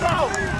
Go!